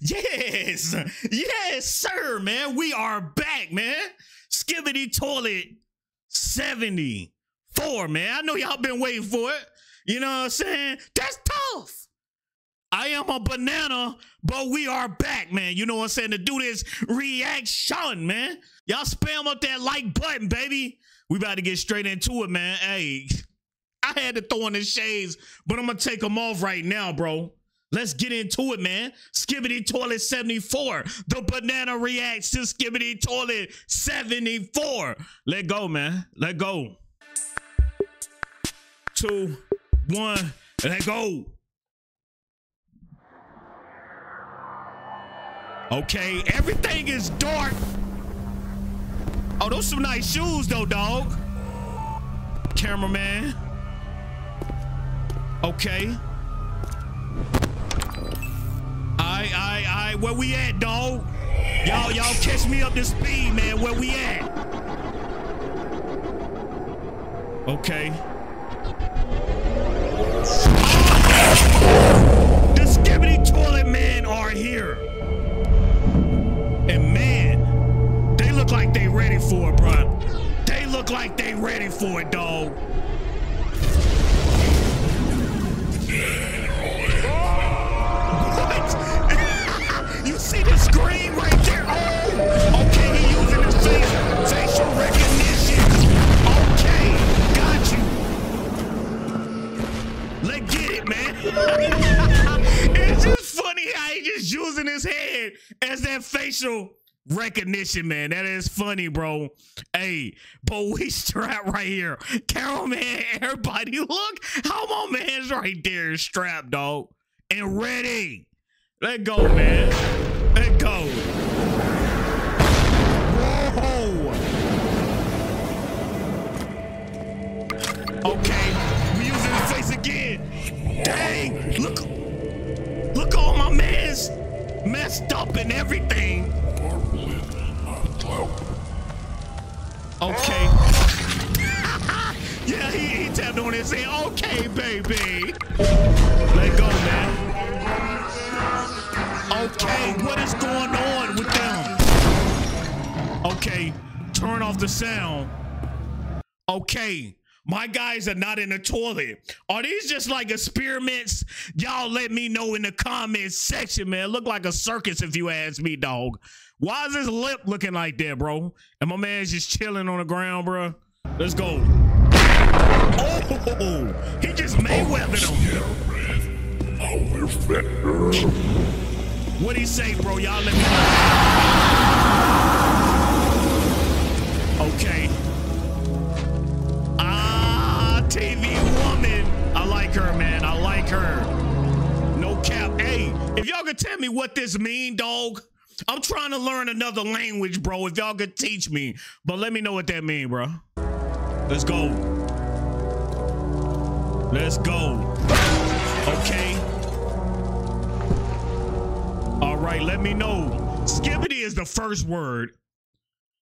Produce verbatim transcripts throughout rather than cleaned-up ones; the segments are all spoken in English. Yes, yes, sir, man. We are back, man. Skibidi Toilet seventy-four, man. I know y'all been waiting for it. You know what I'm saying? That's tough. I am a banana, but we are back, man. You know what I'm saying? To do this reaction, man. Y'all spam up that like button, baby. We about to get straight into it, man. Hey, I had to throw in the shades, but I'm going to take them off right now, bro. Let's get into it, man. Skibidi Toilet seventy-four. The banana reacts to Skibidi Toilet seventy-four. Let go, man. Let go. Two, one, let go. Okay, everything is dark. Oh, those some nice shoes, though, dog. Cameraman. Okay. I, I, I, where we at, dog? Y'all, y'all catch me up to speed, man. Where we at? Okay. Oh, the Skibidi Toilet men are here. And man, they look like they ready for it, bro. They look like they ready for it, dog. You see the screen right there? Oh, okay, he using his face, facial recognition. Okay, got you. Let's get it, man. It's just funny how he just using his head as that facial recognition, man. That is funny, bro. Hey, but we strapped right here. Carol, man, everybody, look how my man's right there is strapped, dog, and ready. Let go, man. Let go. Whoa. Okay. We using his face again. Dang. Look. Look, all my man's messed up and everything. Okay. Yeah, he, he tapped on it and said, okay, baby. Let go, man. Okay, what is going on with them? Okay, turn off the sound. Okay, my guys are not in the toilet. Are these just like experiments? Y'all let me know in the comments section, man. Look like a circus if you ask me, dog. Why is his lip looking like that, bro? And my man's just chilling on the ground, bro. Let's go. Oh, he just Mayweathered him. What he say, bro? Y'all let me know. Okay. Ah, T V woman. I like her, man. I like her. No cap. Hey, if y'all could tell me what this mean, dog. I'm trying to learn another language, bro. If y'all could teach me. But let me know what that mean, bro. Let's go. Let's go. Okay. All right, let me know. Skibidi is the first word.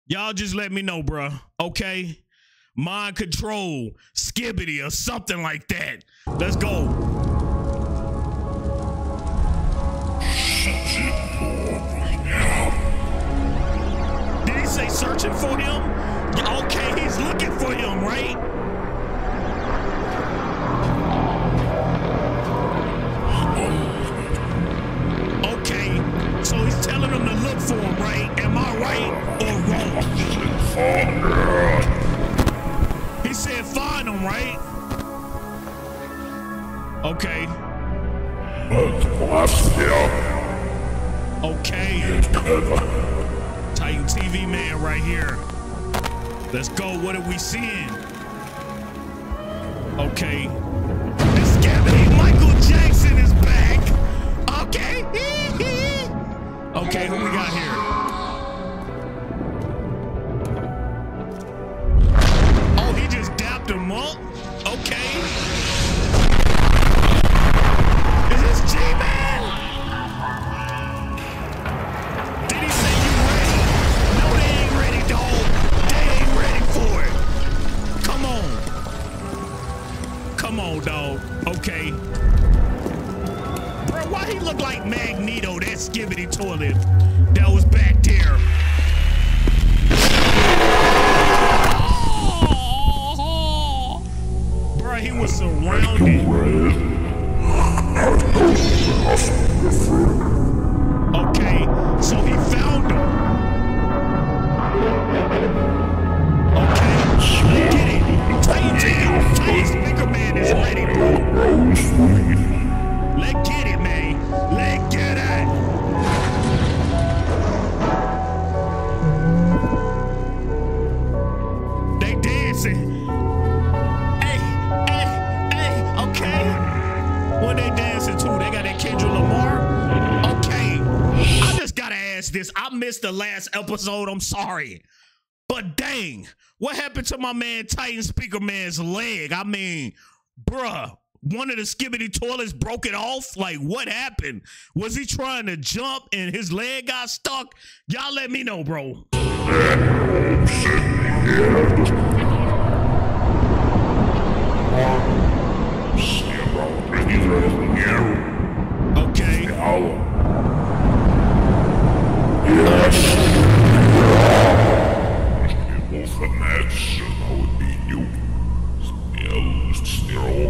Y'all just let me know, bro. Okay? Mind control, Skibidi, or something like that. Let's go. Did he say searching for him? Okay, he's looking for him, right? So he's telling them to look for him, right? Am I right or wrong? He said find him, right? Okay. Okay. Titan T V man right here. Let's go. What are we seeing? Okay. This Skibidi Michael Jackson is back. Okay. Okay, who we got here? Oh, he just dapped him up? Okay. Is this G-Man? Did he say you ready? No, they ain't ready, dog. They ain't ready for it. Come on. Come on, dog. Okay. Bro, why he look like Magneto? That that Skibidi Toilet that was back there. Oh, oh. Bruh, he was surrounded. Okay, so he found him. Okay, get it. Titan, Titan Speaker Man is ready, bro. Let's get it, man. Let's get it. They dancing. Hey, hey, hey, okay. What they dancing to? They got that Kendrick Lamar? Okay. I just gotta ask this. I missed the last episode. I'm sorry. But dang, what happened to my man Titan Speaker Man's leg? I mean, bruh. One of the Skibidi Toilets broke it off. Like, what happened? Was he trying to jump and his leg got stuck? Y'all let me know, bro. Okay.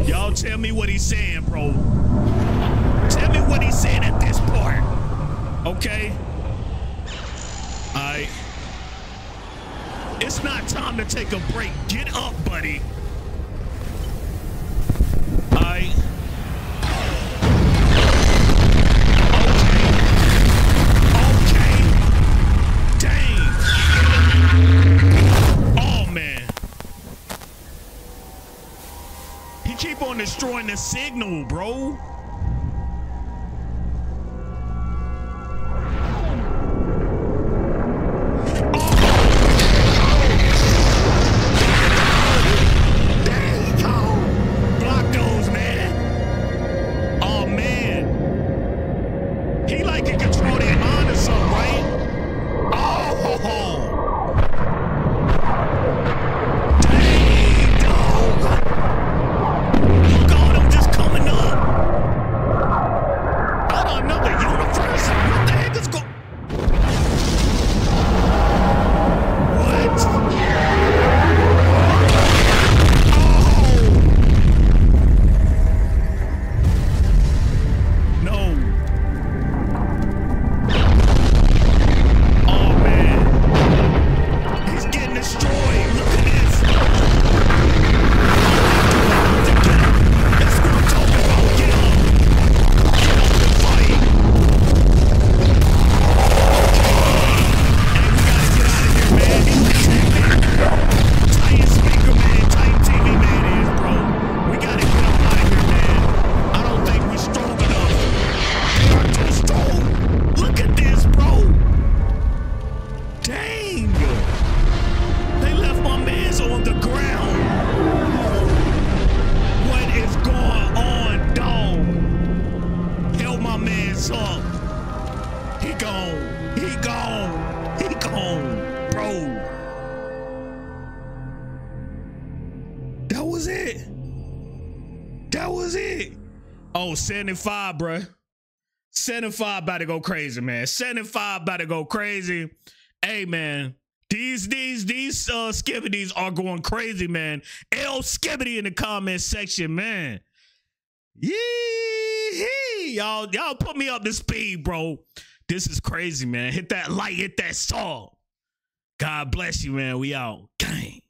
Y'all tell me what he's saying, bro. Tell me what he's saying at this part. Okay? Alright. It's not time to take a break. Get up, buddy. Alright. Keep on destroying the signal, bro. Oh. There you go. Block those, man. Oh, man. He like to control that mind or something, right? Oh. That was it. Oh, seventy-five, bruh. seventy-five about to go crazy, man. seventy-five about to go crazy. Hey, man. These, these, these uh, Skibidis are going crazy, man. L Skibidi in the comment section, man. Yee-hee. Y'all, y'all put me up to speed, bro. This is crazy, man. Hit that like, hit that song. God bless you, man. We out. Gang.